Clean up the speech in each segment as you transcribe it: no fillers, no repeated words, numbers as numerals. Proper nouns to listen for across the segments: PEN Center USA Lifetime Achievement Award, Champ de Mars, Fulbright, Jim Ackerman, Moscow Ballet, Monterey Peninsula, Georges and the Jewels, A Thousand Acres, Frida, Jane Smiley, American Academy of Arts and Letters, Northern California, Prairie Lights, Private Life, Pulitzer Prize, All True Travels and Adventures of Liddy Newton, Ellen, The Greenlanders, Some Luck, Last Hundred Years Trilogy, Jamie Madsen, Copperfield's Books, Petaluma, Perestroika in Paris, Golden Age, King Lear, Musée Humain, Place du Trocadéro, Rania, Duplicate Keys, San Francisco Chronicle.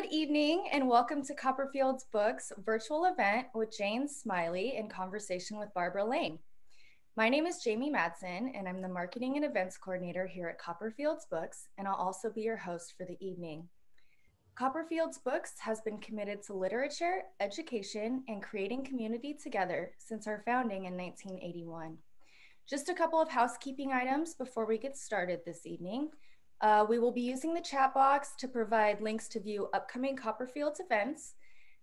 Good evening and welcome to Copperfield's Books virtual event with Jane Smiley in conversation with Barbara Lane. My name is Jamie Madsen and I'm the Marketing and Events Coordinator here at Copperfield's Books, and I'll also be your host for the evening. Copperfield's Books has been committed to literature, education, and creating community together since our founding in 1981. Just a couple of housekeeping items before we get started this evening. We will be using the chat box to provide links to view upcoming Copperfield's events,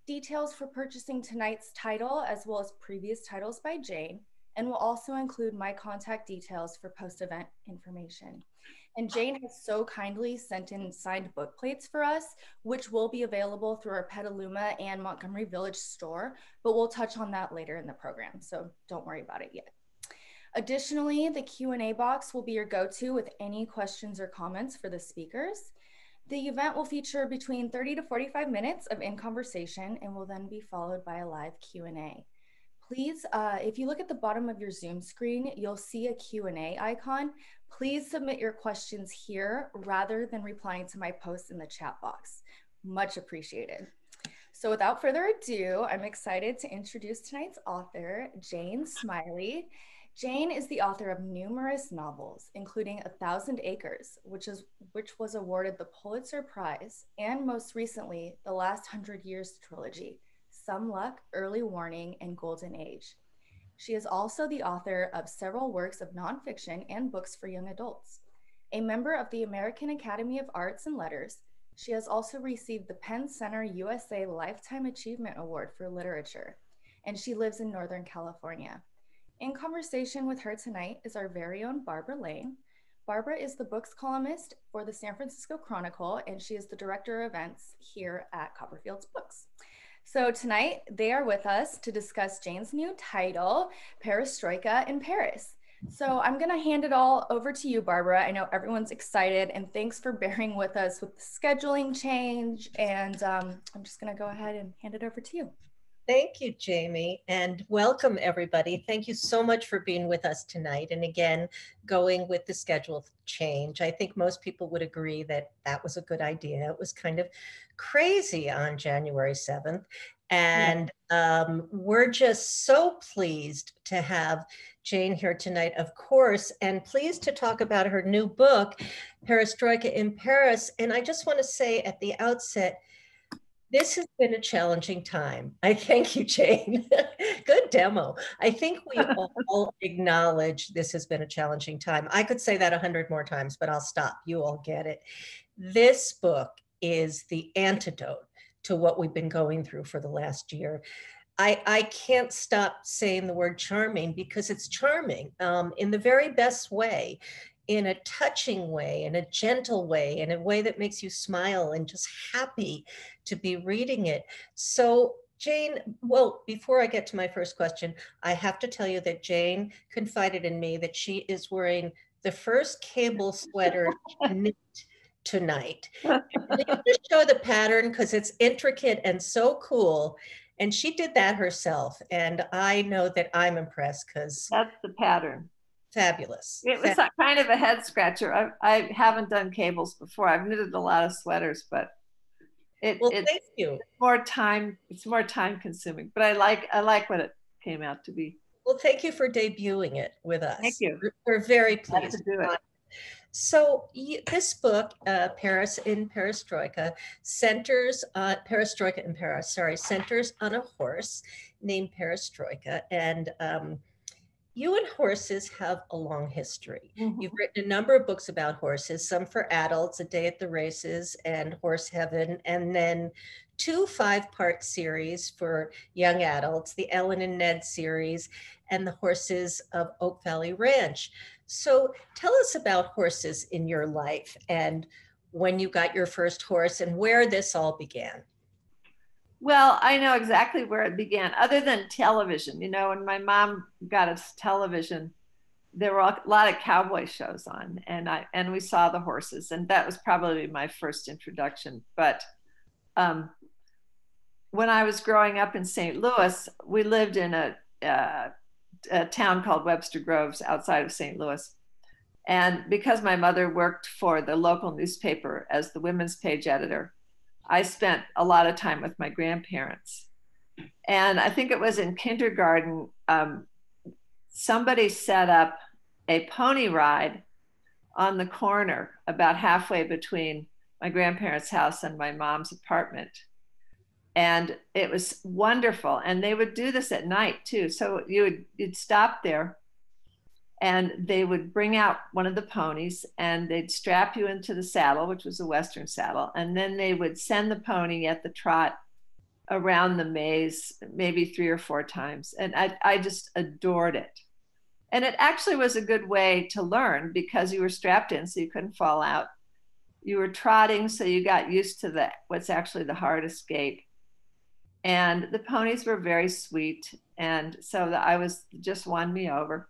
details for purchasing tonight's title as well as previous titles by Jane, and we'll also include my contact details for post-event information. And Jane has so kindly sent in signed book plates for us, which will be available through our Petaluma and Montgomery Village store, but we'll touch on that later in the program, so don't worry about it yet. Additionally, the Q&A box will be your go-to with any questions or comments for the speakers. The event will feature between 30 to 45 minutes of in-conversation and will then be followed by a live Q&A. Please, if you look at the bottom of your Zoom screen, you'll see a Q&A icon. Please submit your questions here rather than replying to my posts in the chat box. Much appreciated. So without further ado, I'm excited to introduce tonight's author, Jane Smiley. Jane is the author of numerous novels, including A Thousand Acres, which was awarded the Pulitzer Prize, and most recently, the Last 100 Years Trilogy, Some Luck, Early Warning, and Golden Age. She is also the author of several works of nonfiction and books for young adults. A member of the American Academy of Arts and Letters, she has also received the PEN Center USA Lifetime Achievement Award for Literature, and she lives in Northern California. In conversation with her tonight is our very own Barbara Lane. Barbara is the books columnist for the San Francisco Chronicle, and she is the director of events here at Copperfield's Books. So tonight they are with us to discuss Jane's new title, Perestroika in Paris. So I'm gonna hand it all over to you, Barbara. I know everyone's excited, and thanks for bearing with us with the scheduling change. And I'm just gonna go ahead and hand it over to you. Thank you, Jamie, and welcome everybody. Thank you so much for being with us tonight. And again, going with the schedule change, I think most people would agree that that was a good idea. It was kind of crazy on January 7th. And we're just so pleased to have Jane here tonight, of course, and pleased to talk about her new book, Perestroika in Paris. And I just want to say at the outset, this has been a challenging time. I thank you, Jane. Good demo. I think we all acknowledge this has been a challenging time. I could say that 100 more times, but I'll stop. You all get it. This book is the antidote to what we've been going through for the last year. I can't stop saying the word charming because it's charming in the very best way, in a touching way, in a gentle way, in a way that makes you smile and just happy to be reading it. So Jane, well, before I get to my first question, I have to tell you that Jane confided in me that she is wearing the first cable sweater knit tonight. And just show the pattern because it's intricate and so cool. And she did that herself. And I know that I'm impressed because— That's the pattern. Fabulous. It was kind of a head scratcher. I haven't done cables before. I've knitted a lot of sweaters, but it's thank you. It's more time consuming, but I like what it came out to be. Well, thank you for debuting it with us. Thank you. We're very pleased to do it. So this book, Perestroika in Paris, sorry, centers on a horse named Perestroika, and you and horses have a long history. Mm-hmm. You've written a number of books about horses, some for adults, A Day at the Races and Horse Heaven, and then two 5-part series for young adults, the Ellen and Ned series and the Horses of Oak Valley Ranch. So tell us about horses in your life and when you got your first horse and where this all began. Well, I know exactly where it began, other than television. You know, when my mom got us television, there were a lot of cowboy shows on, and we saw the horses, and that was probably my first introduction. But when I was growing up in St. Louis, we lived in a town called Webster Groves outside of St. Louis. And because my mother worked for the local newspaper as the women's page editor, I spent a lot of time with my grandparents. And I think it was in kindergarten, somebody set up a pony ride on the corner about halfway between my grandparents' house and my mom's apartment. And it was wonderful. And they would do this at night too. So you'd stop there and they would bring out one of the ponies and they'd strap you into the saddle, which was a Western saddle. And then they would send the pony at the trot around the maze, maybe 3 or 4 times. And I just adored it. And it actually was a good way to learn because you were strapped in so you couldn't fall out. You were trotting, so you got used to what's actually the hardest gait. And the ponies were very sweet. And so just won me over.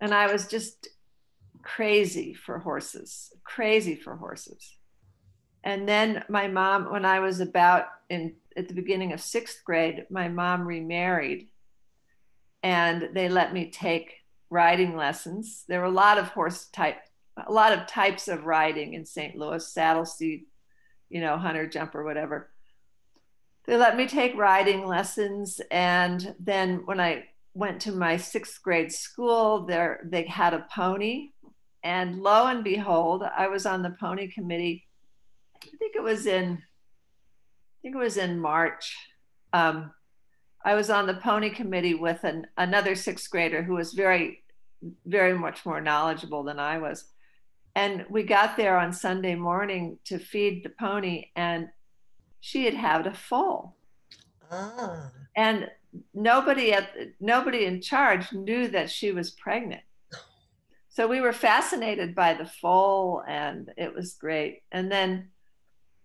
And I was just crazy for horses. And then my mom, when I was at the beginning of 6th grade, my mom remarried. And they let me take riding lessons. There were a lot of types of riding in St. Louis, saddle seat, hunter jumper, whatever. They let me take riding lessons. And then when I went to my 6th grade school, they had a pony. And lo and behold, I was on the pony committee. I think it was in March. I was on the pony committee with another 6th grader who was very, very much more knowledgeable than I was. And we got there on Sunday morning to feed the pony and she had a foal. Ah. And nobody in charge knew that she was pregnant. So we were fascinated by the foal and it was great. And then—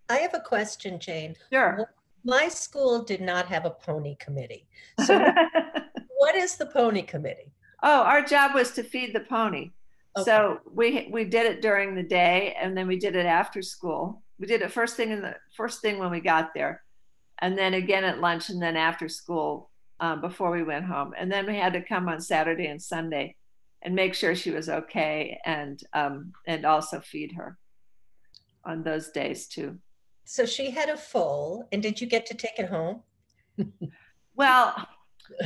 I have a question, Jane. Sure. My school did not have a pony committee. So what is the pony committee? Oh, our job was to feed the pony. Okay. So we did it during the day and then we did it after school. We did it first thing when we got there and then again at lunch and then after school before we went home. And then we had to come on Saturday and Sunday and make sure she was okay and also feed her on those days too. So she had a foal, and did you get to take it home? Well,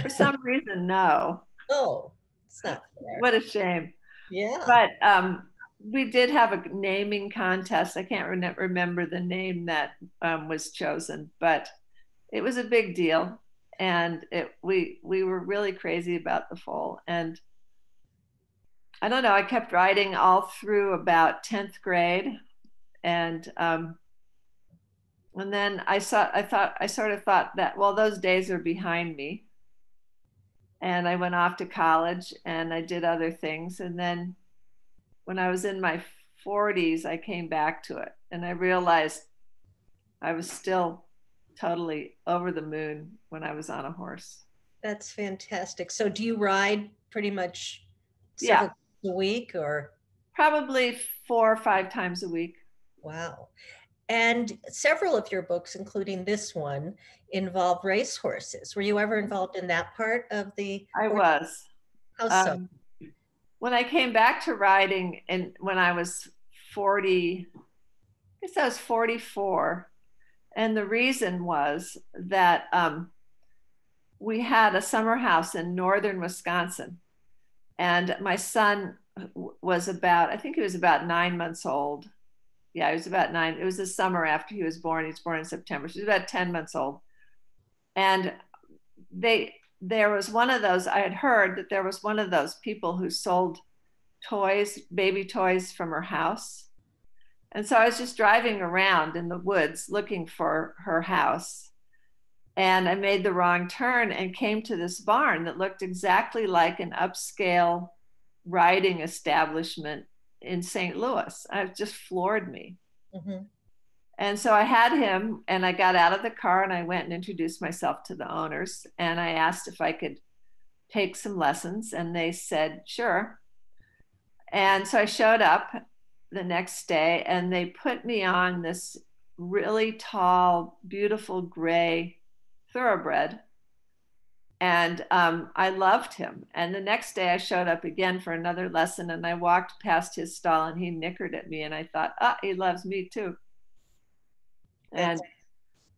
for some reason, no. Oh, it's not fair. What a shame. Yeah. But we did have a naming contest. I can't remember the name that was chosen, but it was a big deal. And we were really crazy about the foal. And I don't know, I kept riding all through about 10th grade. And then I sort of thought that, well, those days are behind me. And I went off to college and I did other things. And then when I was in my 40s, I came back to it. And I realized I was still totally over the moon when I was on a horse. That's fantastic. So do you ride pretty much several times a week or? Probably 4 or 5 times a week. Wow. And several of your books, including this one, involve racehorses. Were you ever involved in that part of the? I was. How so? When I came back to riding and when I was 40, I guess I was 44. And the reason was that we had a summer house in northern Wisconsin. And my son was I think he was about 9 months old. Yeah, he was about 9. It was the summer after he was born. He was born in September. She was about 10 months old. And there was one of those, I had heard that there was one of those people who sold toys, baby toys from her house. And so I was just driving around in the woods looking for her house. And I made the wrong turn and came to this barn that looked exactly like an upscale riding establishment in St. Louis. It just floored me. Mm-hmm. And so I had him and I got out of the car and I went and introduced myself to the owners. And I asked if I could take some lessons and they said, sure. And so I showed up the next day and they put me on this really tall, beautiful gray thoroughbred. And I loved him. And the next day I showed up again for another lesson and I walked past his stall and he nickered at me and I thought, ah, he loves me too. And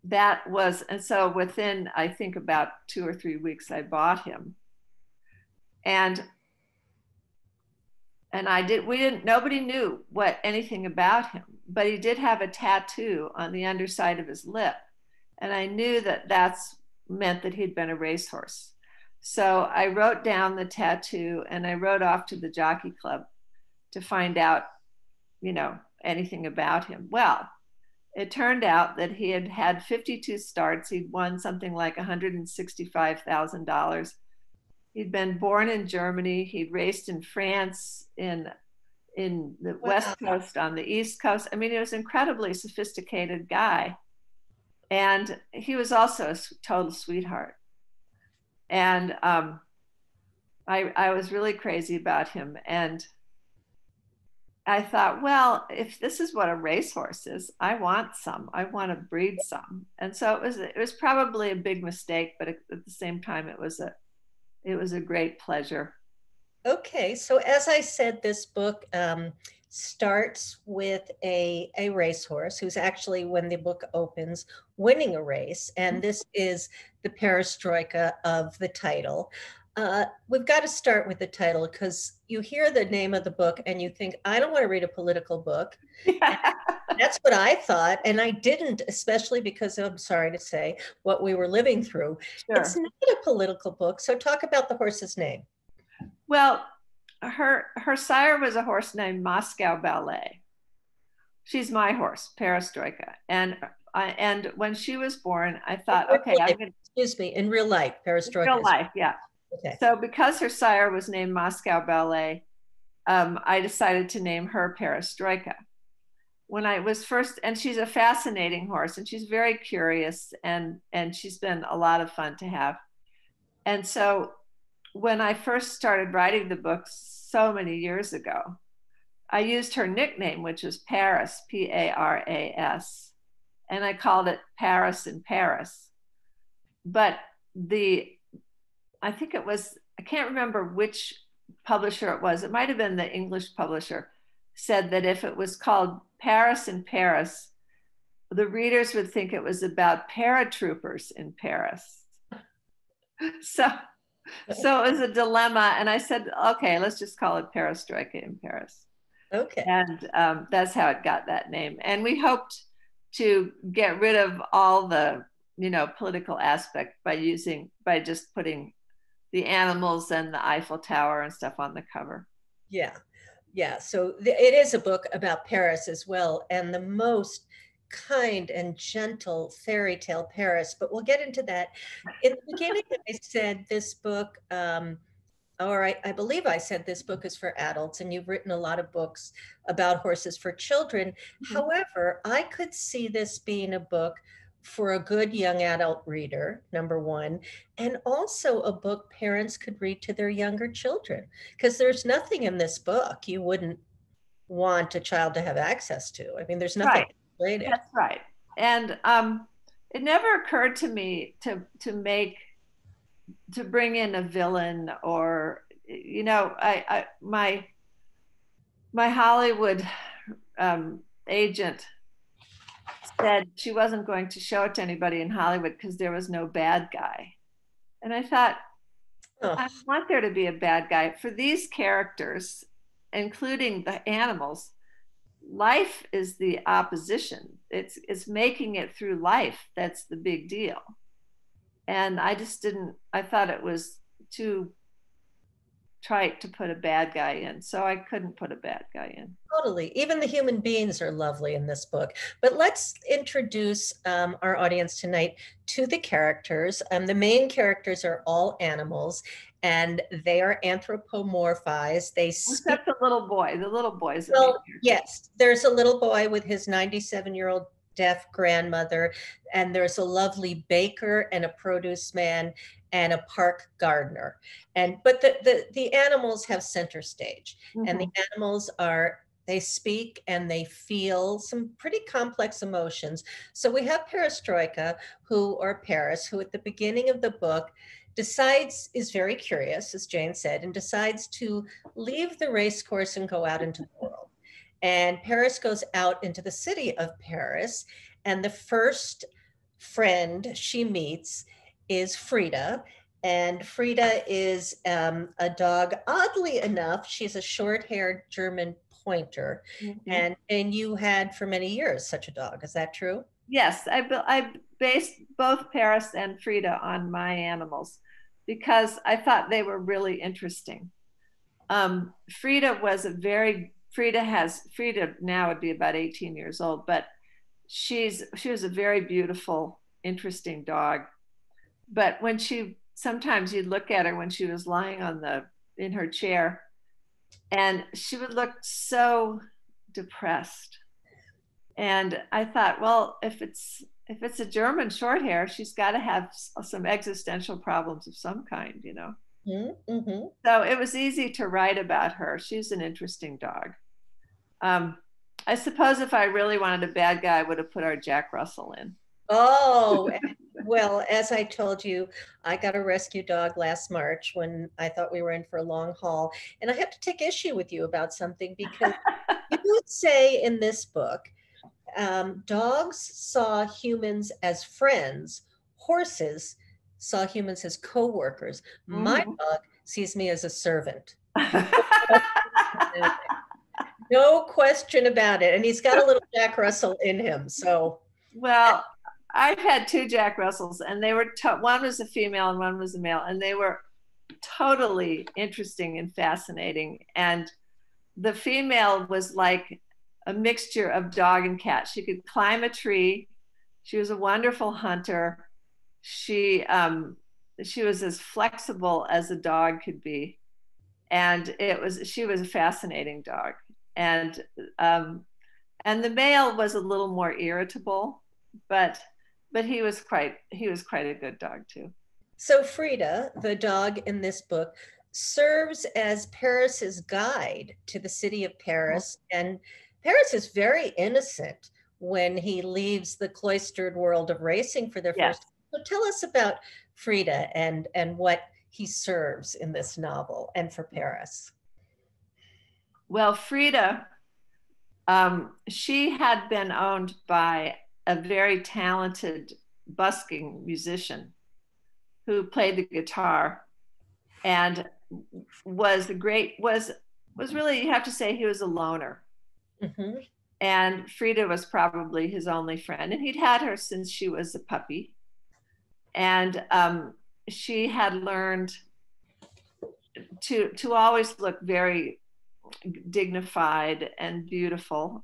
that was, and so within, I think, about 2 or 3 weeks, I bought him. And I did, we didn't, nobody knew what anything about him, but he did have a tattoo on the underside of his lip. And I knew that that's meant that he'd been a racehorse. So I wrote down the tattoo and I rode off to the jockey club to find out, you know, anything about him. Well, it turned out that he had had 52 starts. He'd won something like $165,000. He'd been born in Germany. He'd raced in France, in the West Coast, on the East Coast. I mean, he was an incredibly sophisticated guy. And he was also a total sweetheart. And I was really crazy about him. And I thought, well, if this is what a racehorse is, I want some. I want to breed some. And so it was probably a big mistake, but at the same time, it was a great pleasure. Okay, so as I said, this book starts with a racehorse who's actually, when the book opens, winning a race. And this is the Perestroika of the title. We've got to start with the title, because you hear the name of the book and you think, I don't want to read a political book. Yeah. That's what I thought. And I didn't, especially because, I'm sorry to say, what we were living through. Sure. It's not a political book. So talk about the horse's name. Well, her sire was a horse named Moscow Ballet. She's my horse, Perestroika. And when she was born, I thought, okay, I'm gonna... Excuse me, in real life, Perestroika. In real life, yeah. Okay. So because her sire was named Moscow Ballet, I decided to name her Perestroika. When I was first, and she's a fascinating horse, and she's very curious, and she's been a lot of fun to have. And so when I first started writing the book so many years ago, I used her nickname, which was Paras, P-A-R-A-S, and I called it Paras in Paris. But I think it was, I can't remember which publisher it was. It might've been the English publisher, said that if it was called Paras in Paris, the readers would think it was about paratroopers in Paris. So it was a dilemma. And I said, okay, let's just call it Perestroika in Paris. Okay. And that's how it got that name. And we hoped to get rid of all the, you know, political aspect by just putting the animals and the Eiffel Tower and stuff on the cover. Yeah, yeah. So it is a book about Paris as well, and the most kind and gentle fairy tale Paris, but we'll get into that. In the beginning, I said this book, I believe I said this book is for adults, and you've written a lot of books about horses for children. Mm-hmm. However, I could see this being a book for a good young adult reader, number one, and also a book parents could read to their younger children, because there's nothing in this book you wouldn't want a child to have access to. I mean, there's nothing related. Right. That's right. And it never occurred to me to bring in a villain, or, you know, my Hollywood agent said she wasn't going to show it to anybody in Hollywood because there was no bad guy. And I thought, I want there to be a bad guy. For these characters, including the animals, life is the opposition. It's making it through life that's the big deal. And I thought it was too trite to put a bad guy in. So I couldn't put a bad guy in. Totally. Even the human beings are lovely in this book. But let's introduce our audience tonight to the characters. The main characters are all animals, and they are anthropomorphized. They speak. Except the little boy. The little boy's the main character. Yes. There's a little boy with his 97-year-old deaf grandmother, and there's a lovely baker and a produce man and a park gardener. But the animals have center stage. Mm-hmm. And the animals they speak and they feel some pretty complex emotions. So we have Perestroika, or Paris, who at the beginning of the book is very curious, as Jane said, and decides to leave the race course and go out into the world. And Paris goes out into the city of Paris, And the first friend she meets is Frida. And Frida is a dog. Oddly enough, she's a short-haired German pointer. Mm-hmm. And you had for many years such a dog. Is that true? Yes, I based both Paris and Frida on my animals because I thought they were really interesting. Frida now would be about 18 years old, but she was a very beautiful, interesting dog. But when sometimes you'd look at her when she was lying in her chair, and she would look so depressed. And I thought, well, if it's a German short hair, she's got to have some existential problems of some kind, you know. Mm-hmm. So it was easy to write about her. She's an interesting dog. I suppose if I really wanted a bad guy, I would have put our Jack Russell in. Oh, well, as I told you, I got a rescue dog last March when I thought we were in for a long haul. And I have to take issue with you about something, because you say in this book, dogs saw humans as friends, horses saw humans as co-workers. Mm. My dog sees me as a servant. No question about it. And he's got a little Jack Russell in him. So, well, I've had two Jack Russells, and they were one was a female and one was a male, and they were totally interesting and fascinating. And the female was like a mixture of dog and cat. She could climb a tree. She was a wonderful hunter. She was as flexible as a dog could be, and she was a fascinating dog. And the male was a little more irritable, but he was quite a good dog too. So Frida, the dog in this book, serves as Paris's guide to the city of Paris, and Paris is very innocent when he leaves the cloistered world of racing for their first. So tell us about Frida and what he serves in this novel and for Paris. Well, Frida, she had been owned by a very talented busking musician who played the guitar and was really, you have to say, he was a loner. Mm-hmm. And Frida was probably his only friend, and he'd had her since she was a puppy. And she had learned to always look very dignified and beautiful,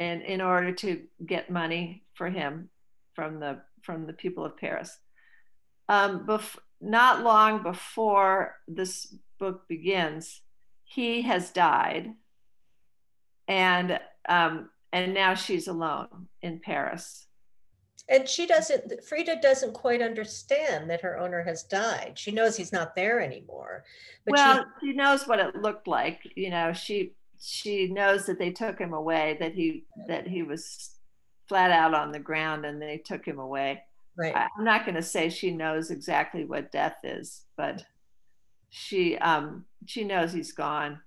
and in order to get money for him from the people of Paris. Not long before this book begins, he has died, and now she's alone in Paris. And Frida doesn't quite understand that her owner has died. She knows he's not there anymore. But well, she knows what it looked like. You know, she knows that they took him away, that he was flat out on the ground and they took him away. Right. I'm not going to say she knows exactly what death is, but she knows he's gone.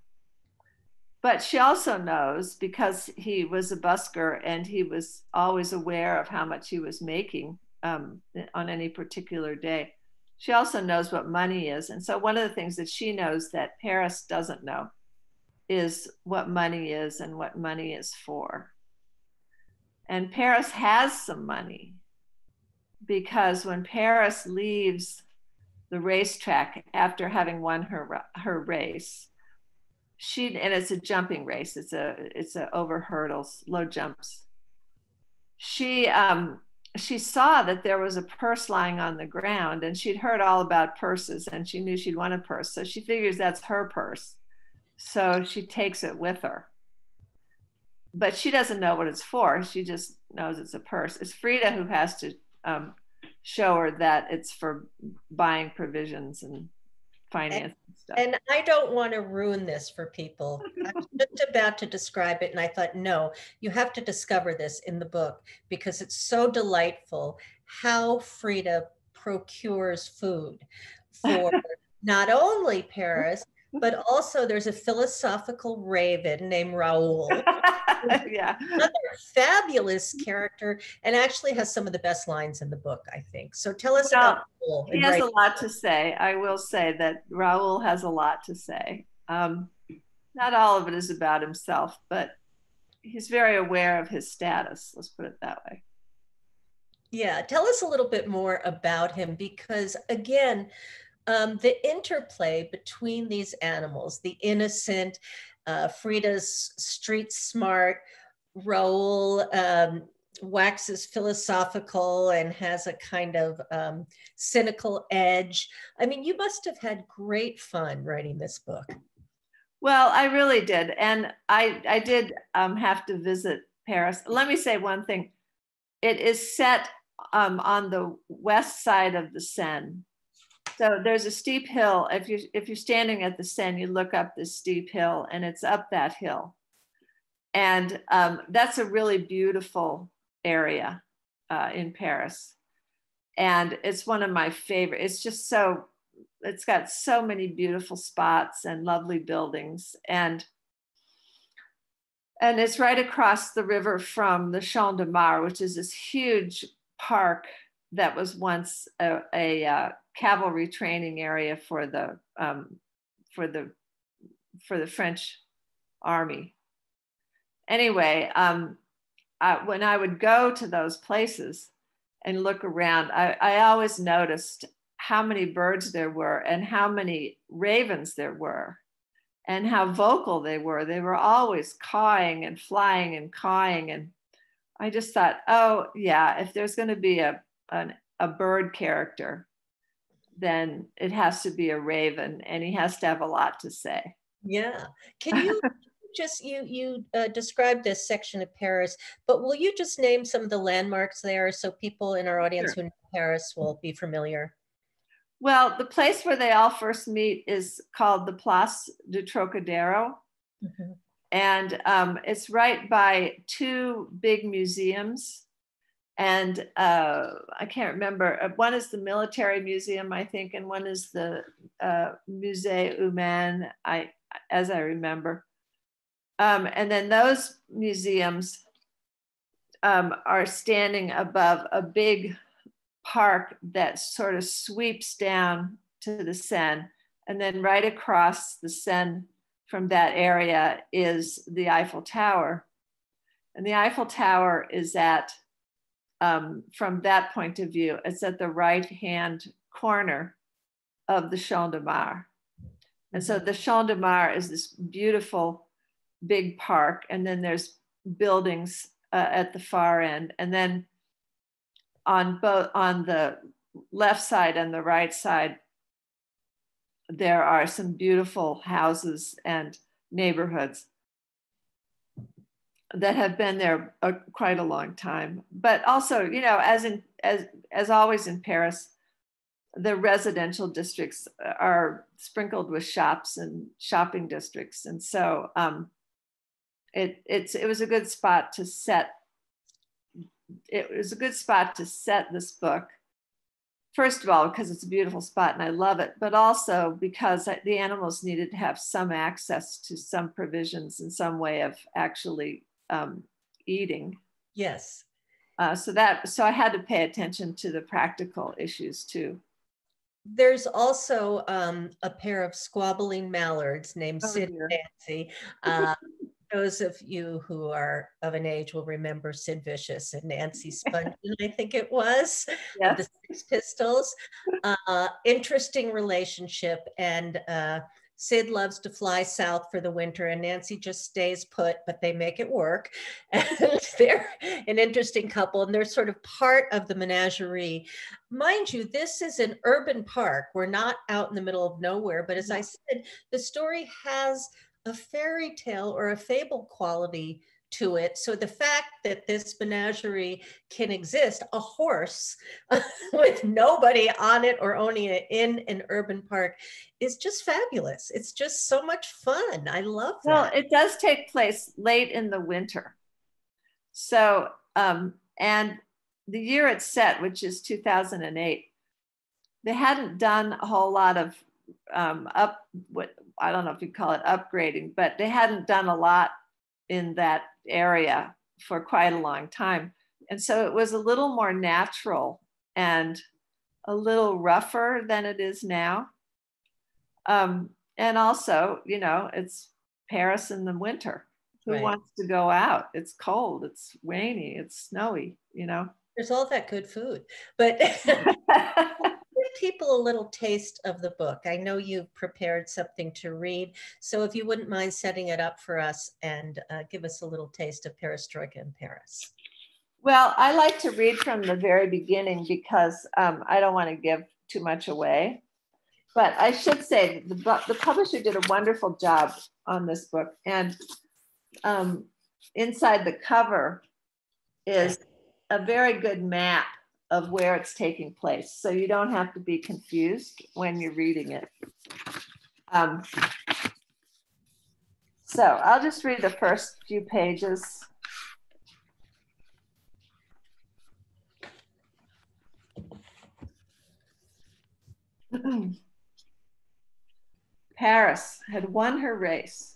But she also knows, because he was a busker and he was always aware of how much he was making on any particular day, she also knows what money is. And so one of the things that she knows that Paris doesn't know is what money is and what money is for. And Paris has some money, because when Paris leaves the racetrack after having won her race, and it's a jumping race. It's a over hurdles, low jumps. She saw that there was a purse lying on the ground, and she'd heard all about purses, and she knew she'd won a purse. So she figures that's her purse. So she takes it with her, but she doesn't know what it's for. She just knows it's a purse. It's Frida who has to show her that it's for buying provisions and finance stuff. And I don't want to ruin this for people. I was just about to describe it, and I thought, no, you have to discover this in the book, because it's so delightful how Frida procures food for not only Paris, But also there's a philosophical raven named Raoul. Yeah. Another fabulous character, and actually has some of the best lines in the book, I think. So tell us about Raoul. He has a lot to say. I will say that Raoul has a lot to say. Not all of it is about himself, but he's very aware of his status. Let's put it that way. Yeah, tell us a little bit more about him, because again, the interplay between these animals, the innocent, Frida's street smart, Raoul waxes philosophical and has a kind of cynical edge. I mean, you must have had great fun writing this book. Well, I really did. And I did have to visit Paris. Let me say one thing. It is set on the west side of the Seine. So there's a steep hill. If you're standing at the Seine, you look up this steep hill, and it's up that hill. And that's a really beautiful area in Paris. And it's one of my favorite. It's just so, it's got so many beautiful spots and lovely buildings. And it's right across the river from the Champ de Mars, which is this huge park that was once a cavalry training area for the French army. Anyway, when I would go to those places and look around, I always noticed how many birds there were and how many ravens there were and how vocal they were. They were always cawing and flying and cawing. And I just thought, oh yeah, if there's gonna be a bird character, then it has to be a raven, and he has to have a lot to say. Yeah. Can you just, you described this section of Paris, but will you just name some of the landmarks there so people in our audience Sure. who know Paris will be familiar? Well, the place where they all first meet is called the Place du Trocadéro. Mm-hmm. And it's right by two big museums. And I can't remember, one is the military museum, I think, and one is the Musée Humain, as I remember. And then those museums are standing above a big park that sort of sweeps down to the Seine. And then right across the Seine from that area is the Eiffel Tower. And the Eiffel Tower is at from that point of view, it's at the right-hand corner of the Champ de Mars. And so the Champ de Mars is this beautiful big park, and then there's buildings at the far end. And then on the left side and the right side, there are some beautiful houses and neighborhoods that have been there quite a long time. But also, you know, as always in Paris, the residential districts are sprinkled with shops and shopping districts. And so it was a good spot to set. It was a good spot to set this book. First of all, because it's a beautiful spot and I love it, but also because the animals needed to have some access to some provisions and some way of actually eating. Yes. So I had to pay attention to the practical issues too. There's also a pair of squabbling mallards named Sid and Nancy. Those of you who are of an age will remember Sid Vicious and Nancy Spungen, I think it was, yeah. The Sex Pistols. Interesting relationship, and Sid loves to fly south for the winter and Nancy just stays put, but they make it work. And they're an interesting couple, and they're sort of part of the menagerie. Mind you, this is an urban park. We're not out in the middle of nowhere, but as I said, the story has a fairy tale or a fable quality to it. So the fact that this menagerie can exist, a horse with nobody on it or owning it in an urban park, is just fabulous. It's just so much fun. I love that. Well, it does take place late in the winter. So, and the year it's set, which is 2008, they hadn't done a whole lot of I don't know if you'd call it upgrading, but they hadn't done a lot in that area for quite a long time. And so it was a little more natural and a little rougher than it is now. And also, you know, it's Paris in the winter. Who right. wants to go out? It's cold, it's rainy, it's snowy, you know. There's all that good food, but give people a little taste of the book. I know you've prepared something to read, so if you wouldn't mind setting it up for us and give us a little taste of Perestroika in Paris. Well, I like to read from the very beginning because I don't want to give too much away. But I should say that the publisher did a wonderful job on this book. And inside the cover is a very good map of where it's taking place. So you don't have to be confused when you're reading it. So I'll just read the first few pages. Paris had won her race.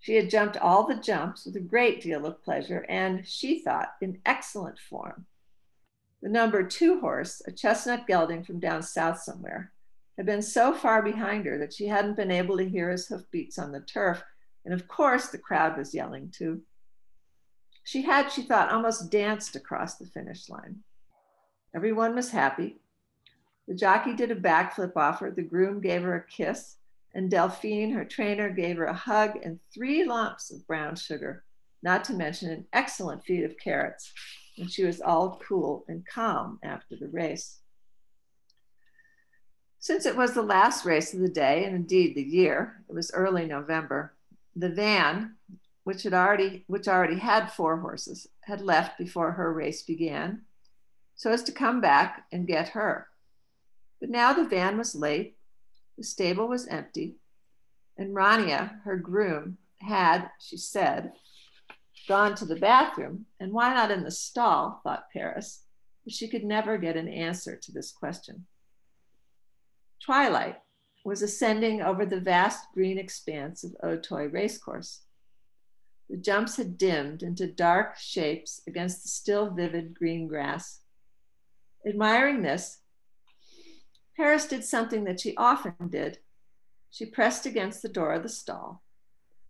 She had jumped all the jumps with a great deal of pleasure and, she thought, in excellent form. The number 2 horse, a chestnut gelding from down south somewhere, had been so far behind her that she hadn't been able to hear his hoofbeats on the turf, and of course the crowd was yelling too. She had, she thought, almost danced across the finish line. Everyone was happy. The jockey did a backflip off her, the groom gave her a kiss, and Delphine, her trainer, gave her a hug and 3 lumps of brown sugar, not to mention an excellent feed of carrots, and she was all cool and calm after the race. Since it was the last race of the day, and indeed the year, it was early November, the van, which already had 4 horses, had left before her race began, so as to come back and get her. But now the van was late, the stable was empty, and Rania, her groom, had, she said, gone to the bathroom, and why not in the stall, thought Paris, but she could never get an answer to this question. Twilight was ascending over the vast green expanse of Auteuil racecourse. The jumps had dimmed into dark shapes against the still vivid green grass. Admiring this, Paris did something that she often did. She pressed against the door of the stall.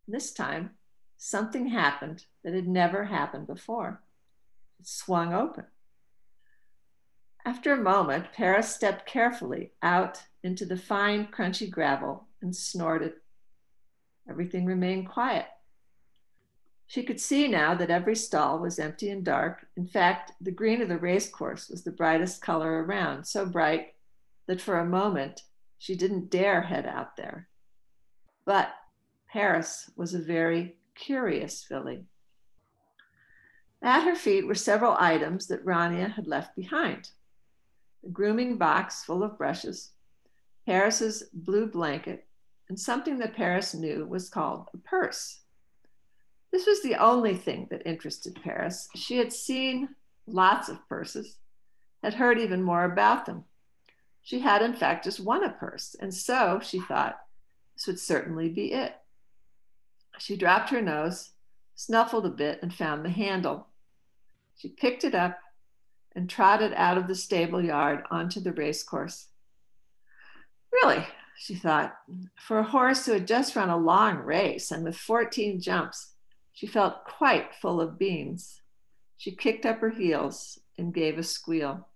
This time, something happened that had never happened before. It swung open. After a moment, Paris stepped carefully out into the fine, crunchy gravel and snorted. Everything remained quiet. She could see now that every stall was empty and dark. In fact, the green of the racecourse was the brightest color around, so bright that for a moment, she didn't dare head out there. But Paris was a very curious filly. At her feet were several items that Rania had left behind. A grooming box full of brushes, Paris's blue blanket, and something that Paris knew was called a purse. This was the only thing that interested Paris. She had seen lots of purses, had heard even more about them. She had, in fact, just won a purse, and so she thought this would certainly be it. She dropped her nose, snuffled a bit, and found the handle. She picked it up and trotted out of the stable yard onto the racecourse. Really, she thought, for a horse who had just run a long race and with 14 jumps, she felt quite full of beans. She kicked up her heels and gave a squeal.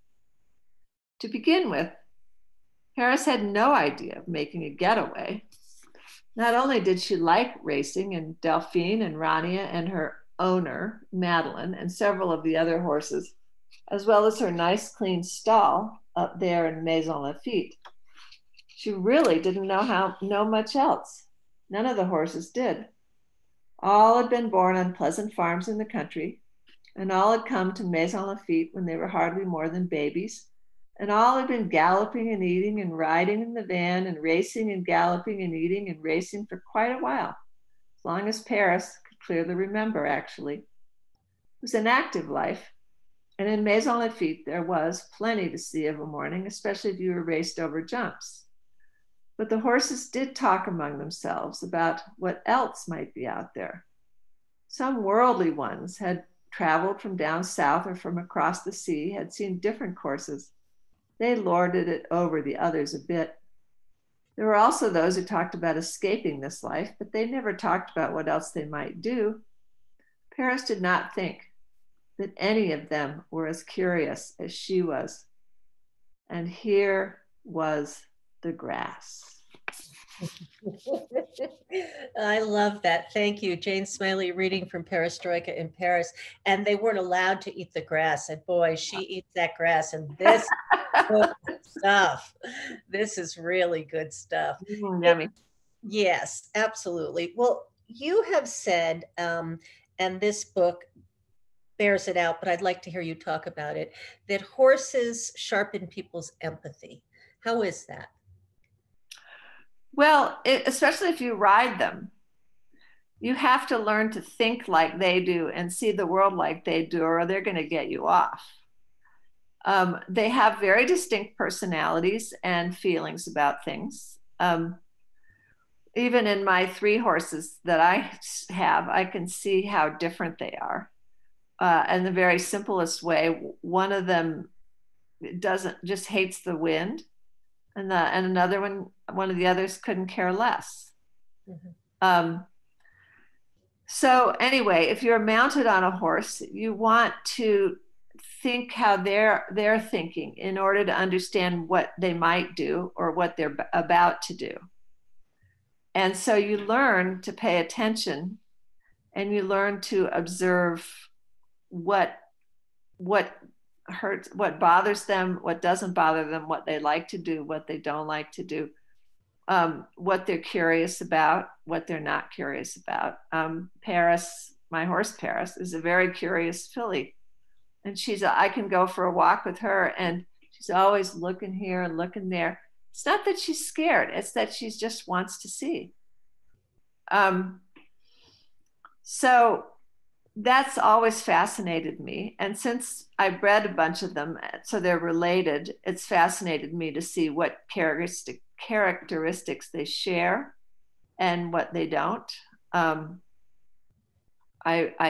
To begin with, Paris had no idea of making a getaway. Not only did she like racing, and Delphine and Rania and her owner, Madeline, and several of the other horses, as well as her nice clean stall up there in Maison Lafitte, she really didn't know much else. None of the horses did. All had been born on pleasant farms in the country, and all had come to Maison Lafitte when they were hardly more than babies, and all had been galloping and eating and riding in the van and racing and galloping and eating and racing for quite a while, as long as Paris could clearly remember, actually. It was an active life, and in Maison Lafitte there was plenty to see of a morning, especially if you were raced over jumps. But the horses did talk among themselves about what else might be out there. Some worldly ones had traveled from down south or from across the sea, had seen different courses. They lorded it over the others a bit. There were also those who talked about escaping this life, but they never talked about what else they might do. Paris did not think that any of them were as curious as she was. And here was the grass. I love that. Thank you. Jane Smiley reading from Perestroika in Paris. And they weren't allowed to eat the grass. And boy, she eats that grass. And this is good stuff. This is really good stuff. Yummy. Yes, absolutely. Well, you have said, and this book bears it out, but I'd like to hear you talk about it, that horses sharpen people's empathy. How is that? Well, especially if you ride them, you have to learn to think like they do and see the world like they do, or they're going to get you off. They have very distinct personalities and feelings about things. Even in my three horses that I have, I can see how different they are. In the very simplest way, one of them just hates the wind. And another one of the others couldn't care less. Mm-hmm. So anyway, if you're mounted on a horse, you want to think how they're thinking in order to understand what they might do or what they're about to do. And so you learn to pay attention, and you learn to observe what hurts, what bothers them, what doesn't bother them, what they like to do, what they don't like to do, what they're curious about, what they're not curious about. Paris, my horse Paris, is a very curious filly. And I can go for a walk with her, and she's always looking here and looking there. It's not that she's scared, it's that she just wants to see. So that's always fascinated me. And since I bred a bunch of them, so they're related, it's fascinated me to see what characteristics they share and what they don't. I've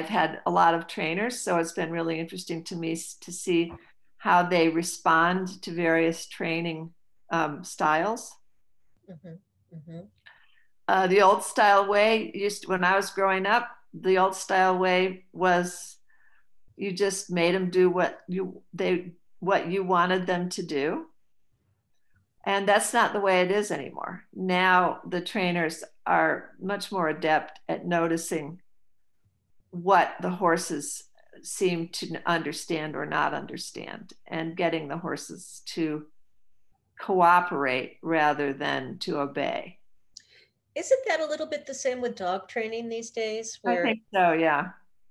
had a lot of trainers, so it's been really interesting to me to see how they respond to various training styles. Mm-hmm. Mm-hmm. The old style way, when I was growing up, the old style way was you just made them do what you wanted them to do. And that's not the way it is anymore. Now the trainers are much more adept at noticing what the horses seem to understand or not understand, and getting the horses to cooperate rather than to obey. Isn't that a little bit the same with dog training these days? I think so, yeah.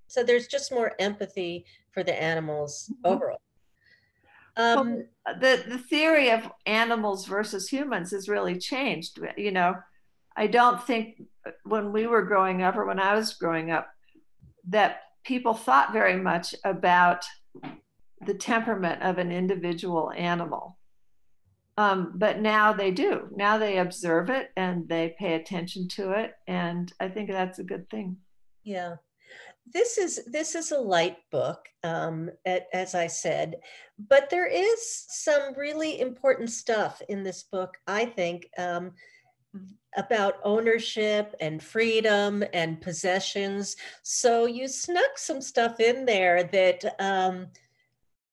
So there's just more empathy for the animals overall. The theory of animals versus humans has really changed. You know, I don't think when we were growing up, or when I was growing up, that people thought very much about the temperament of an individual animal. But now they do. Now they observe it and they pay attention to it. And I think that's a good thing. Yeah. This is a light book, as I said, but there is some really important stuff in this book, I think, about ownership and freedom and possessions. So you snuck some stuff in there that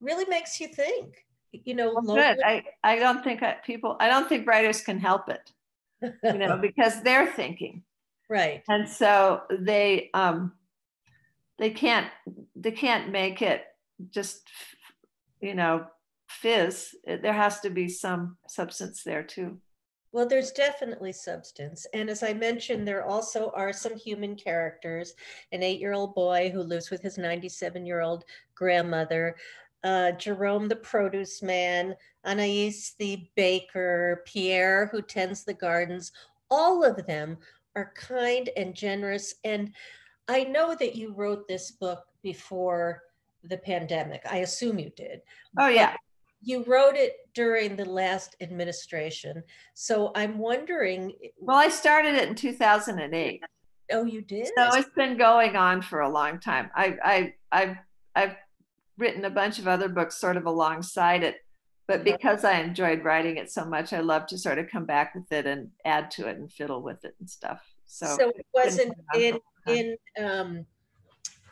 really makes you think. You know, well, good. I don't think writers can help it, you know, because they're thinking, right? And so they can't make it just, you know, fizz. There has to be some substance there too. Well, there's definitely substance. And as I mentioned, there also are some human characters, an 8-year-old boy who lives with his 97-year-old grandmother, Jerome, the produce man, Anaïs, the baker, Pierre, who tends the gardens. All of them are kind and generous. And I know that you wrote this book before the pandemic. I assume you did. Oh, yeah. You wrote it during the last administration. So I'm wondering. Well, I started it in 2008. Oh, you did? So it's been going on for a long time. I've written a bunch of other books sort of alongside it, but because I enjoyed writing it so much, I love to sort of come back with it and add to it and fiddle with it and stuff. So it wasn't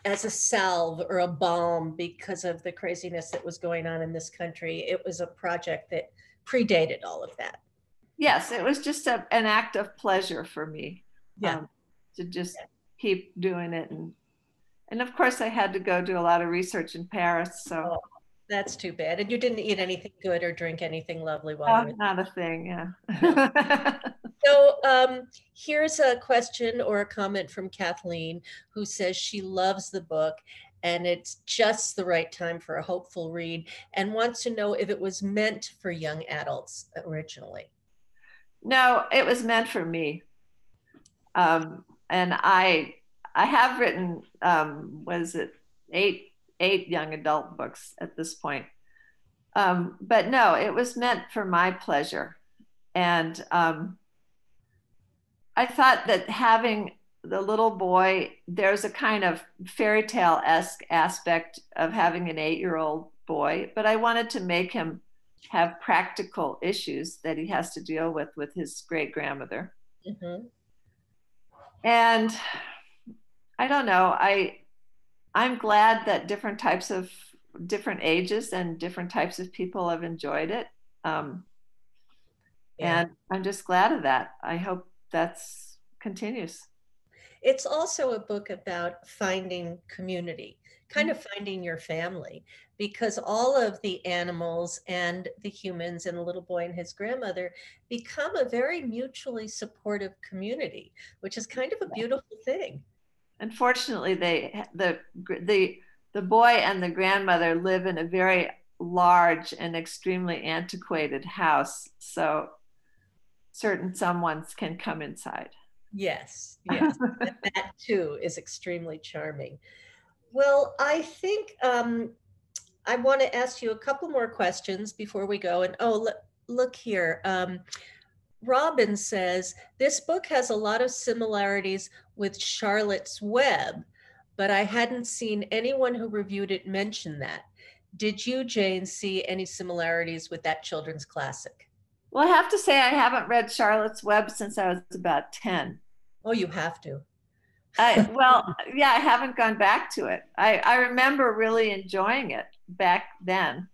as a salve or a balm because of the craziness that was going on in this country. It was a project that predated all of that. Yes, it was just an act of pleasure for me to just keep doing it. And of course I had to go do a lot of research in Paris, so. Oh, that's too bad. And you didn't eat anything good or drink anything lovely while you were there? Not a thing, yeah. So here's a question or a comment from Kathleen, who says she loves the book and it's just the right time for a hopeful read, and wants to know if it was meant for young adults originally. No, it was meant for me. And I have written, was it eight young adult books at this point. But no, it was meant for my pleasure. And I thought that having the little boy, there's a kind of fairy tale-esque aspect of having an 8-year-old boy, but I wanted to make him have practical issues that he has to deal with his great-grandmother. Mm-hmm. And I don't know, I'm glad that different ages and different types of people have enjoyed it. And I'm just glad of that. I hope that's continues. It's also a book about finding community, kind of finding your family, because all of the animals and the humans and the little boy and his grandmother become a very mutually supportive community, which is kind of a beautiful thing. Unfortunately, the boy and the grandmother live in a very large and extremely antiquated house, so certain someones can come inside. Yes, yes, that too is extremely charming. Well, I think I want to ask you a couple more questions before we go. And oh, look here. Robin says, this book has a lot of similarities with Charlotte's Web, but I hadn't seen anyone who reviewed it mention that. Did you, Jane, see any similarities with that children's classic? Well, I have to say I haven't read Charlotte's Web since I was about 10. Oh, you have to. Yeah, I haven't gone back to it. I remember really enjoying it back then,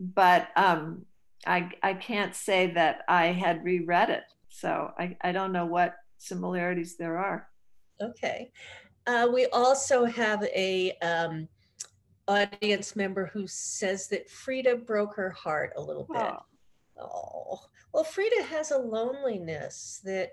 but I can't say that I had reread it. So I don't know what similarities there are. Okay. We also have a audience member who says that Frida broke her heart a little bit. Oh, well, Frida has a loneliness that,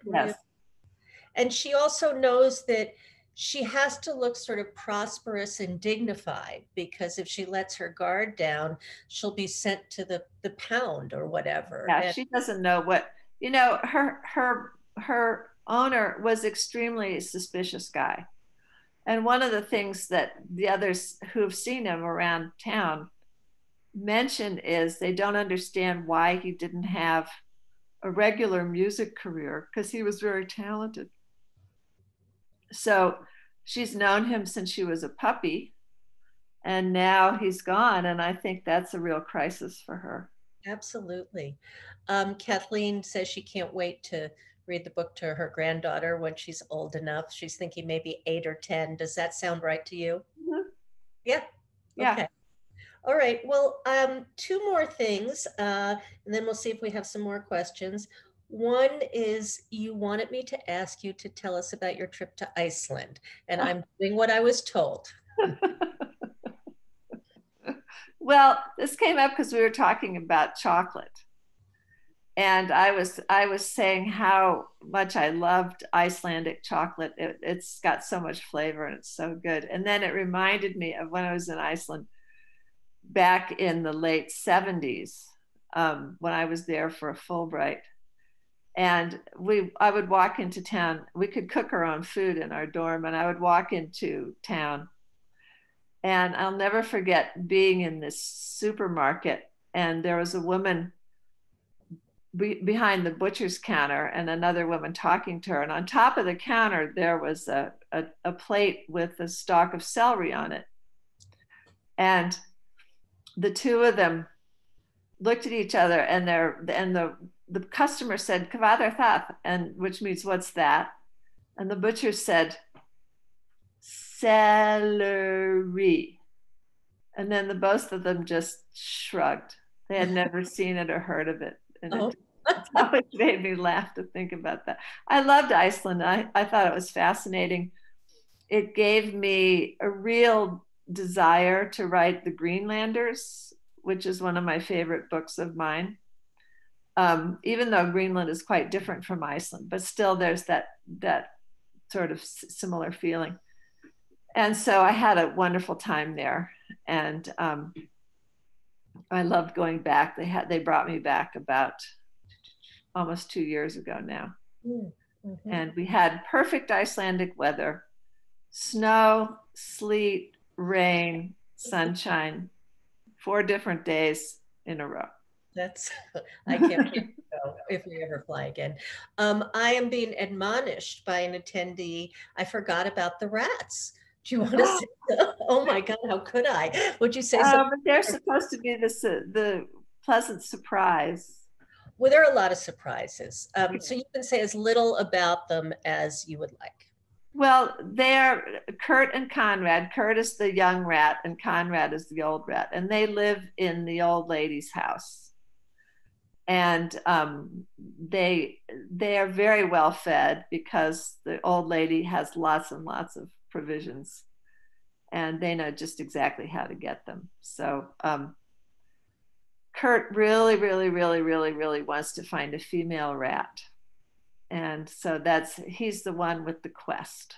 and she also knows that she has to look sort of prosperous and dignified, because if she lets her guard down, she'll be sent to the pound or whatever. Yeah, and she doesn't know what, you know, her owner was extremely suspicious guy. And one of the things that the others who've seen him around town mentioned is they don't understand why he didn't have a regular music career, because he was very talented. So she's known him since she was a puppy, and now he's gone, and I think that's a real crisis for her. Absolutely. Kathleen says she can't wait to read the book to her granddaughter when she's old enough. She's thinking maybe 8 or 10. Does that sound right to you? Mm-hmm. Yeah. Yeah. Okay. All right, well, two more things, and then we'll see if we have some more questions. One is, you wanted me to ask you to tell us about your trip to Iceland, and I'm doing what I was told. Well, this came up because we were talking about chocolate. And I was saying how much I loved Icelandic chocolate. It's got so much flavor and it's so good. And then it reminded me of when I was in Iceland, back in the late 70s, when I was there for a Fulbright. And I would walk into town. We could cook our own food in our dorm, and I would walk into town. And I'll never forget being in this supermarket and there was a woman behind the butcher's counter and another woman talking to her. And on top of the counter, there was a plate with a stalk of celery on it. And the two of them looked at each other, and the customer said, "Kvaderthat," and which means "what's that?" And the butcher said, "Celery." And then the both of them just shrugged. They had never seen it or heard of it. And oh. It always made me laugh to think about that. I loved Iceland. I thought it was fascinating. It gave me a real desire to write The Greenlanders, which is one of my favorite books of mine. Even though Greenland is quite different from Iceland, but still there's that sort of similar feeling. And so I had a wonderful time there. And I loved going back. They brought me back about almost 2 years ago now. Mm-hmm. And we had perfect Icelandic weather, snow, sleet, rain, sunshine, 4 different days in a row. That's, I can't wait to go if we ever fly again. I am being admonished by an attendee. I forgot about the rats. Do you want to say that? Oh my God, how could I? Would you say something? They're supposed to be the pleasant surprise. Well, there are a lot of surprises. So you can say as little about them as you would like. Well, they're Kurt and Conrad. Kurt is the young rat and Conrad is the old rat. And they live in the old lady's house. And they are very well fed because the old lady has lots and lots of provisions, and they know just exactly how to get them. So Kurt really wants to find a female rat. And so he's the one with the quest.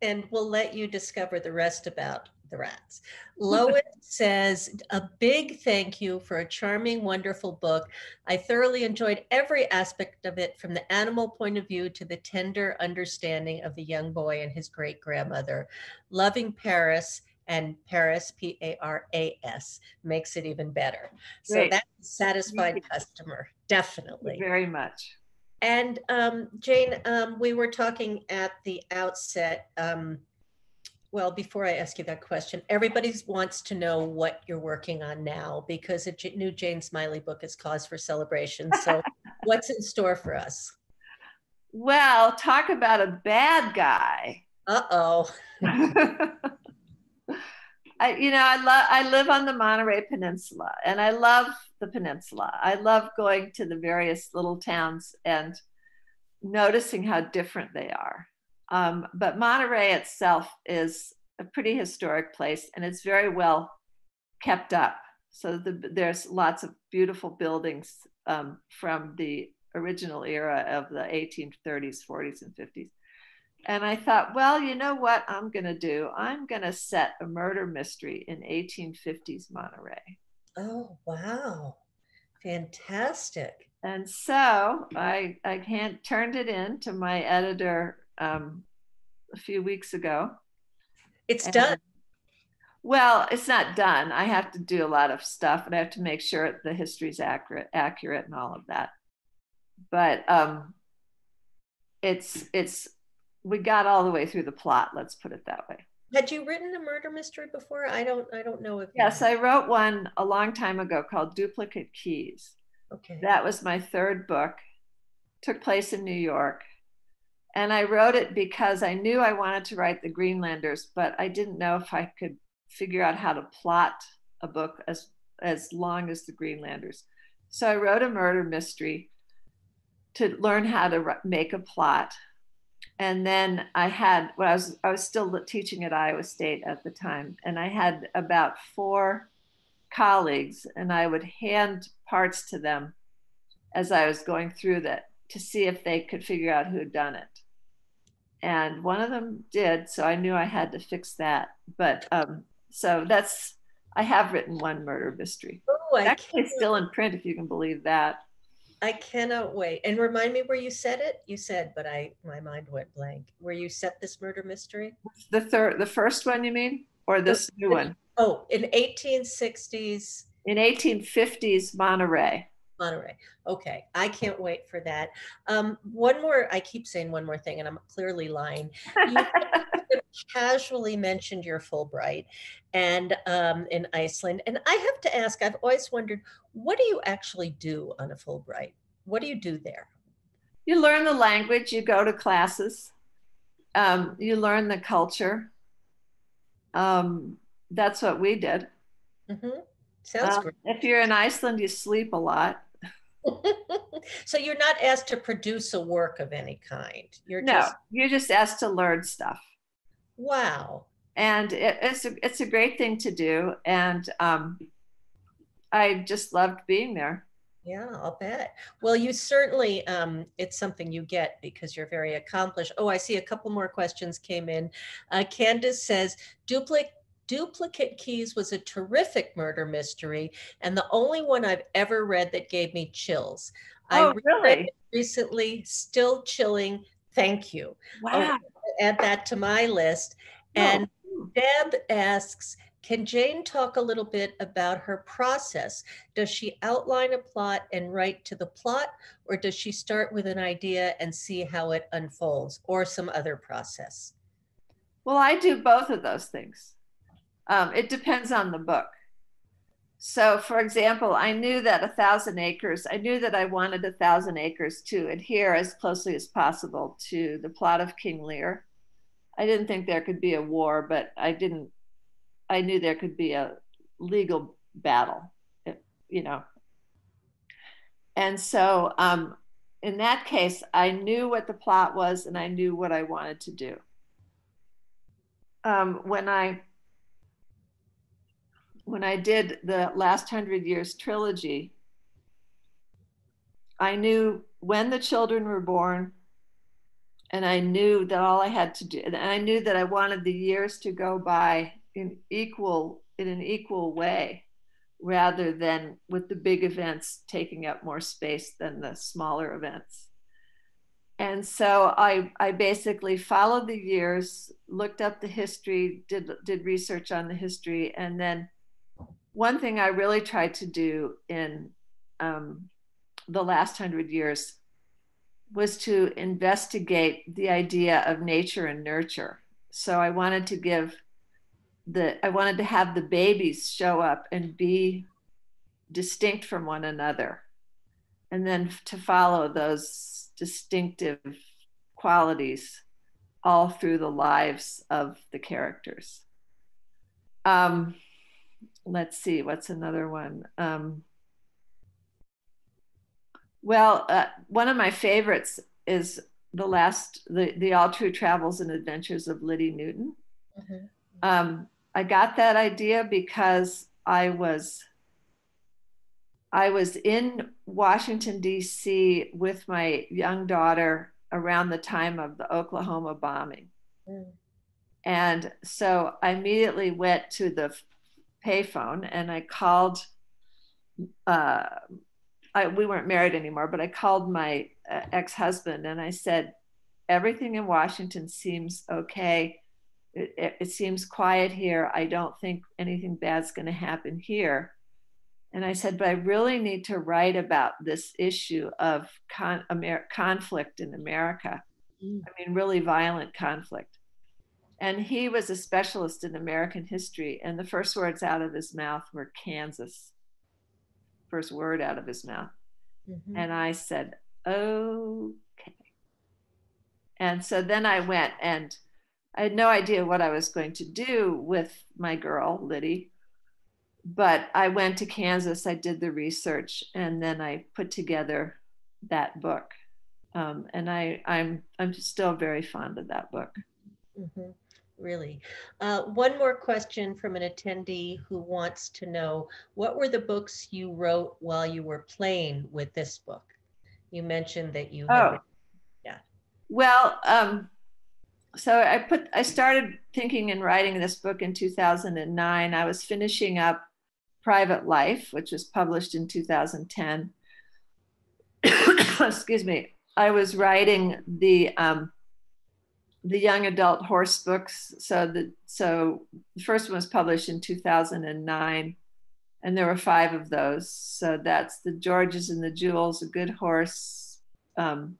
And we'll let you discover the rest about the rats. Lois says, a big thank you for a charming, wonderful book. I thoroughly enjoyed every aspect of it, from the animal point of view to the tender understanding of the young boy and his great grandmother. Loving Paris and Paras, P-A-R-A-S, makes it even better. Great. So that's a satisfied customer, definitely. Thank you very much. And Jane, we were talking at the outset, well, before I ask you that question, everybody wants to know what you're working on now, because a new Jane Smiley book is cause for celebration. So what's in store for us? Well, talk about a bad guy. Uh-oh. I live on the Monterey Peninsula, and I love the peninsula. I love going to the various little towns and noticing how different they are. But Monterey itself is a pretty historic place, and it's very well kept up. So there's lots of beautiful buildings from the original era of the 1830s, 40s, and 50s. And I thought, well, you know what I'm going to do? I'm going to set a murder mystery in 1850s Monterey. Oh, wow. Fantastic. And so I turned it in to my editor a few weeks ago. It's done. Well, it's not done. I have to do a lot of stuff, and I have to make sure the history's accurate and all of that. But we got all the way through the plot, let's put it that way. Had you written a murder mystery before? I don't know if. Yes, I wrote one a long time ago called Duplicate Keys. Okay. That was my third book. Took place in New York. And I wrote it because I knew I wanted to write The Greenlanders, but I didn't know if I could figure out how to plot a book as long as The Greenlanders. So I wrote a murder mystery to learn how to make a plot. And then I was still teaching at Iowa State at the time, and I had about 4 colleagues, and I would hand parts to them as I was going through that to see if they could figure out who had done it. And one of them did, so I knew I had to fix that. But so I have written one murder mystery. Oh, actually still in print, if you can believe that. I cannot wait. And remind me where you said it. You said, but my mind went blank. Where you set this murder mystery? The first one, you mean, or this new one? Oh, in 1860s. In 1850s, Monterey. Monterey. Okay, I can't wait for that. One more, I keep saying one more thing, and I'm clearly lying. You casually mentioned your Fulbright and in Iceland. And I have to ask, I've always wondered, what do you actually do on a Fulbright? What do you do there? You learn the language, you go to classes, you learn the culture. That's what we did. Mm-hmm. Sounds great. If you're in Iceland, you sleep a lot. So you're not asked to produce a work of any kind. You're just asked to learn stuff. Wow. And it's a great thing to do. And I just loved being there. Yeah, I'll bet. Well, you certainly, it's something you get because you're very accomplished. Oh, I see a couple more questions came in. Candace says, Duplicate Keys was a terrific murder mystery and the only one I've ever read that gave me chills. Oh, really? It recently, still chilling. Thank you. Wow. Add that to my list. Oh. And Deb asks, can Jane talk a little bit about her process? Does she outline a plot and write to the plot, or does she start with an idea and see how it unfolds, or some other process? Well, I do both of those things. It depends on the book. So for example, I knew that 1,000 Acres, I knew that I wanted 1,000 Acres to adhere as closely as possible to the plot of King Lear. I didn't think there could be a war, but I knew there could be a legal battle, you know. And so in that case, I knew what the plot was and I knew what I wanted to do. When I did the Last Hundred Years Trilogy, I knew when the children were born, and I knew that all I had to do, and I knew that I wanted the years to go by in an equal way, rather than with the big events taking up more space than the smaller events. And so I basically followed the years, looked up the history, did research on the history. And then one thing I really tried to do in the Last Hundred Years was to investigate the idea of nature and nurture. So I wanted to have the babies show up and be distinct from one another, and then to follow those distinctive qualities all through the lives of the characters. Let's see, what's another one? One of my favorites is the All True Travels and Adventures of Liddy Newton. Mm-hmm. I got that idea because I was in Washington, D.C. with my young daughter around the time of the Oklahoma bombing. Mm. And so I immediately went to the payphone and I called, we weren't married anymore, but I called my ex-husband and I said, everything in Washington seems okay. It seems quiet here. I don't think anything bad's going to happen here. And I said, but I really need to write about this issue of conflict in America. Mm. I mean, really violent conflict. And he was a specialist in American history. And the first words out of his mouth were Kansas. First word out of his mouth. Mm-hmm. And I said, okay. And so then I went and I had no idea what I was going to do with my girl, Liddy, but I went to Kansas, I did the research, and then I put together that book. And I'm still very fond of that book. Mm-hmm. Really. One more question from an attendee who wants to know, what were the books you wrote while you were playing with this book? You mentioned that you had, yeah. Well, so I started thinking and writing this book in 2009. I was finishing up Private Life, which was published in 2010. Excuse me. I was writing the the young adult horse books. So the first one was published in 2009, and there were 5 of those. So that's the Georges and the Jewels, A Good Horse. Can't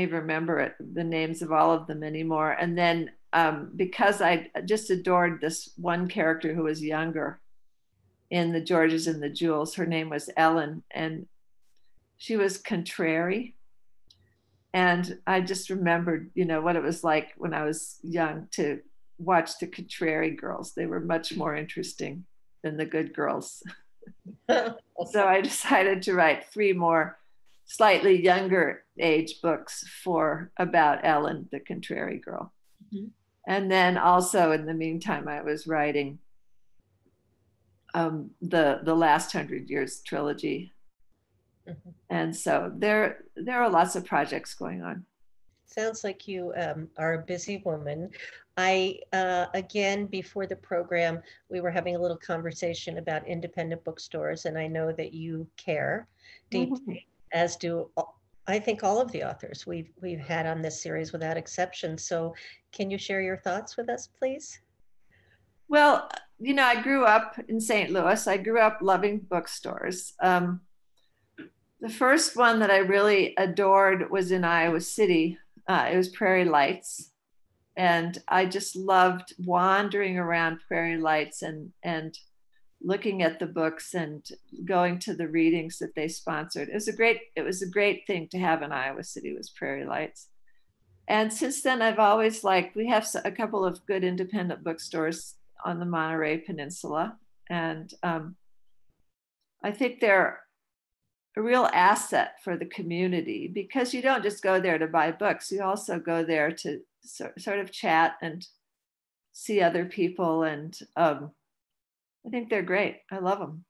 even remember the names of all of them anymore. And then because I just adored this one character who was younger in the Georges and the Jewels, her name was Ellen, and she was contrary. And I just remembered, you know, what it was like when I was young to watch the contrary girls. They were much more interesting than the good girls. So I decided to write 3 more slightly younger age books about Ellen, the contrary girl. Mm-hmm. And then also in the meantime, I was writing the Last 100 Years Trilogy. Mm-hmm. And so there are lots of projects going on. Sounds like you are a busy woman. Again, before the program, we were having a little conversation about independent bookstores, and I know that you care deeply. Mm-hmm. As do, I think, all of the authors we've had on this series without exception. So can you share your thoughts with us, please? Well, you know, I grew up in St. Louis. I grew up loving bookstores. The first one that I really adored was in Iowa City. It was Prairie Lights. And I just loved wandering around Prairie Lights and looking at the books and going to the readings that they sponsored. It was a great thing to have in Iowa City, was Prairie Lights. And since then, I've always liked, we have a couple of good independent bookstores on the Monterey Peninsula. And I think they're a real asset for the community, because you don't just go there to buy books. You also go there to sort of chat and see other people, and I think they're great. I love them.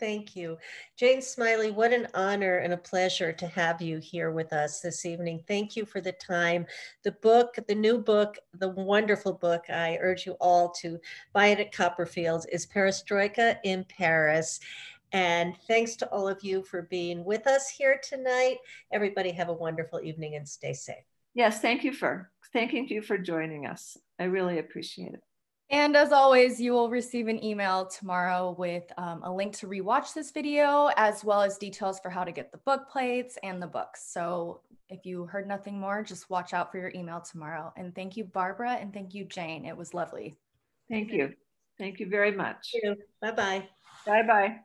Thank you. Jane Smiley, what an honor and a pleasure to have you here with us this evening. Thank you for the time. The book, the new book, the wonderful book, I urge you all to buy it at Copperfield's, is Perestroika in Paris. And thanks to all of you for being with us here tonight. Everybody have a wonderful evening and stay safe. Yes, thank you for joining us. I really appreciate it. And as always, you will receive an email tomorrow with a link to rewatch this video, as well as details for how to get the book plates and the books. So if you heard nothing more, just watch out for your email tomorrow. And thank you, Barbara, and thank you, Jane. It was lovely. Thank you. Thank you very much. Bye-bye. Bye-bye.